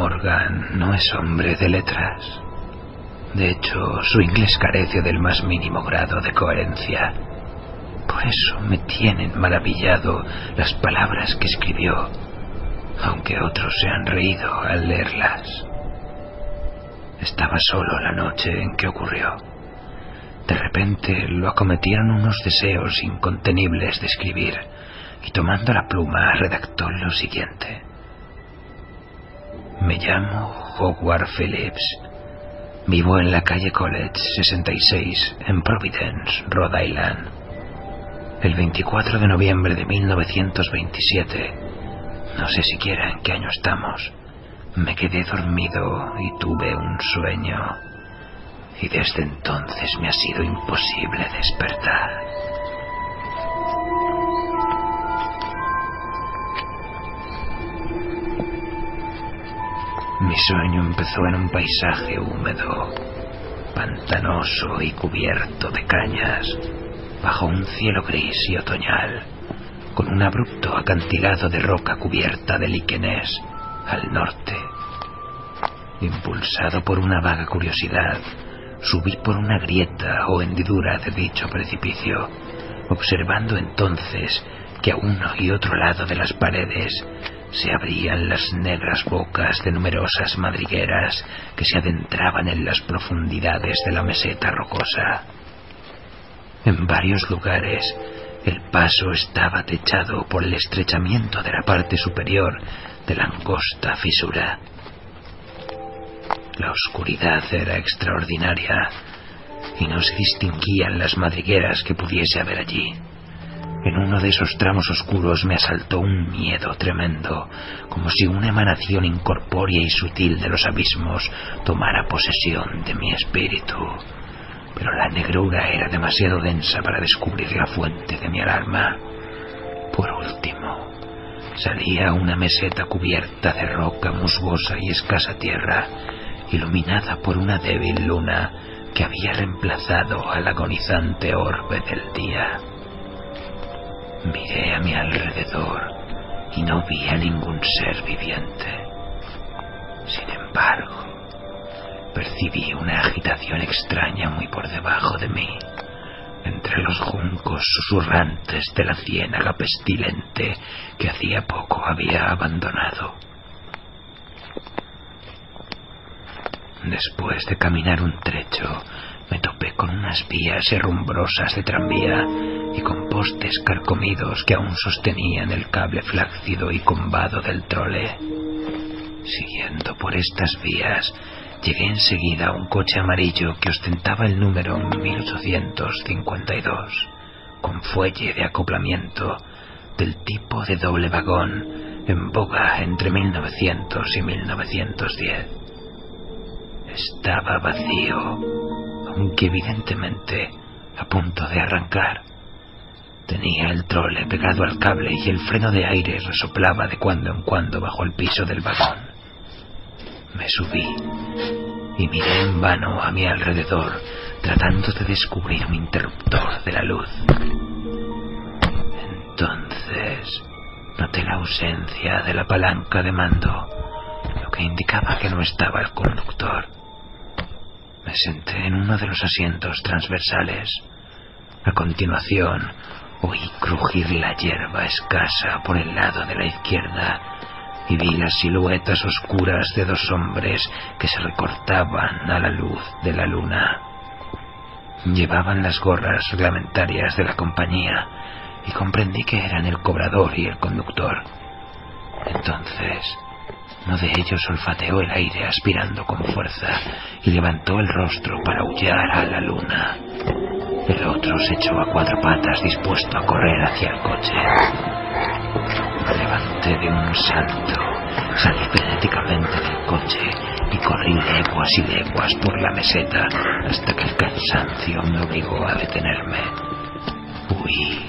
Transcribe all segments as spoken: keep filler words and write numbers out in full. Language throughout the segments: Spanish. Morgan no es hombre de letras. De hecho, su inglés carece del más mínimo grado de coherencia. Por eso me tienen maravillado las palabras que escribió, aunque otros se han reído al leerlas. Estaba solo la noche en que ocurrió. De repente lo acometieron unos deseos incontenibles de escribir, y tomando la pluma redactó lo siguiente. Me llamo Howard Phillips. Vivo en la calle College sesenta y seis, en Providence, Rhode Island. El veinticuatro de noviembre de mil novecientos veintisiete, no sé siquiera en qué año estamos, me quedé dormido y tuve un sueño. Y desde entonces me ha sido imposible despertar. Mi sueño empezó en un paisaje húmedo, pantanoso y cubierto de cañas, bajo un cielo gris y otoñal, con un abrupto acantilado de roca cubierta de líquenes al norte. Impulsado por una vaga curiosidad, subí por una grieta o hendidura de dicho precipicio, observando entonces que a uno y otro lado de las paredes se abrían las negras bocas de numerosas madrigueras que se adentraban en las profundidades de la meseta rocosa. En varios lugares el paso estaba techado por el estrechamiento de la parte superior de la angosta fisura. La oscuridad era extraordinaria y no se distinguían las madrigueras que pudiese haber allí. En uno de esos tramos oscuros me asaltó un miedo tremendo, como si una emanación incorpórea y sutil de los abismos tomara posesión de mi espíritu. Pero la negrura era demasiado densa para descubrir la fuente de mi alarma. Por último, salí a una meseta cubierta de roca musgosa y escasa tierra, iluminada por una débil luna que había reemplazado al agonizante orbe del día. Miré a mi alrededor y no vi a ningún ser viviente. Sin embargo, percibí una agitación extraña muy por debajo de mí, entre los juncos susurrantes de la ciénaga pestilente que hacía poco había abandonado. Después de caminar un trecho, me topé con unas vías herrumbrosas de tranvía y con postes carcomidos que aún sostenían el cable flácido y combado del trole. Siguiendo por estas vías, llegué enseguida a un coche amarillo que ostentaba el número mil ochocientos cincuenta y dos, con fuelle de acoplamiento del tipo de doble vagón, en boga entre mil novecientos y mil novecientos diez. Estaba vacío, aunque evidentemente a punto de arrancar. Tenía el trole pegado al cable y el freno de aire resoplaba de cuando en cuando bajo el piso del vagón. Me subí y miré en vano a mi alrededor, tratando de descubrir un interruptor de la luz. Entonces noté la ausencia de la palanca de mando, lo que indicaba que no estaba el conductor. Me senté en uno de los asientos transversales. A continuación, oí crujir la hierba escasa por el lado de la izquierda y vi las siluetas oscuras de dos hombres que se recortaban a la luz de la luna. Llevaban las gorras reglamentarias de la compañía y comprendí que eran el cobrador y el conductor. Entonces, uno de ellos olfateó el aire aspirando con fuerza y levantó el rostro para aullar a la luna. El otro se echó a cuatro patas dispuesto a correr hacia el coche. Me levanté de un salto, salí frenéticamente del coche y corrí leguas y leguas por la meseta hasta que el cansancio me obligó a detenerme. Huí.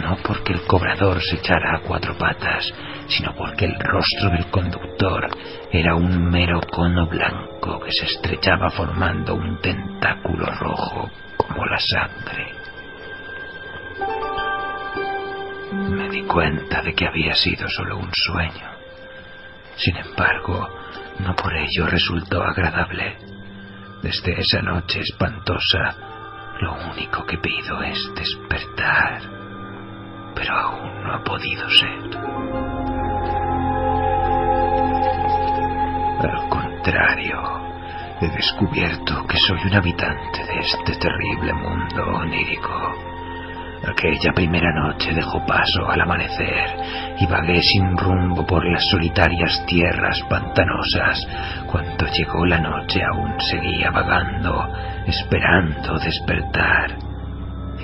No porque el cobrador se echara a cuatro patas, sino porque el rostro del conductor era un mero cono blanco que se estrechaba formando un tentáculo rojo como la sangre. Me di cuenta de que había sido solo un sueño. Sin embargo, no por ello resultó agradable. Desde esa noche espantosa, lo único que pido es despertar, pero aún no ha podido ser. Al contrario, he descubierto que soy un habitante de este terrible mundo onírico. Aquella primera noche dejó paso al amanecer y vagué sin rumbo por las solitarias tierras pantanosas. Cuando llegó la noche aún seguía vagando, esperando despertar.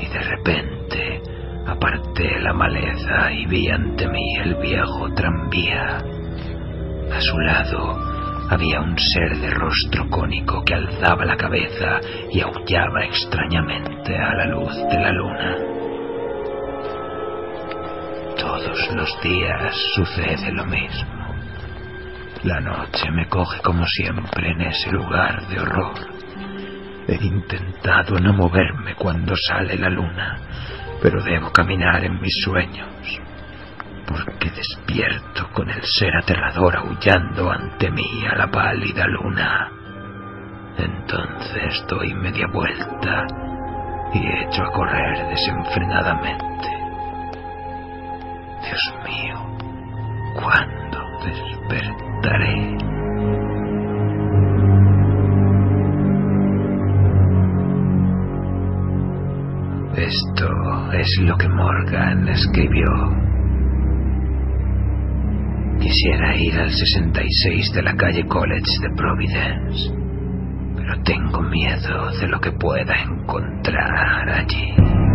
Y de repente aparté la maleza y vi ante mí el viejo tranvía. A su lado había un ser de rostro cónico que alzaba la cabeza y aullaba extrañamente a la luz de la luna. Todos los días sucede lo mismo. La noche me coge como siempre en ese lugar de horror. He intentado no moverme cuando sale la luna, pero debo caminar en mis sueños, porque despierto con el ser aterrador aullando ante mí a la pálida luna. Entonces doy media vuelta y echo a correr desenfrenadamente. Dios mío, ¿cuándo despertaré? Esto es lo que Morgan escribió. Quisiera ir al sesenta y seis de la calle College de Providence, pero tengo miedo de lo que pueda encontrar allí.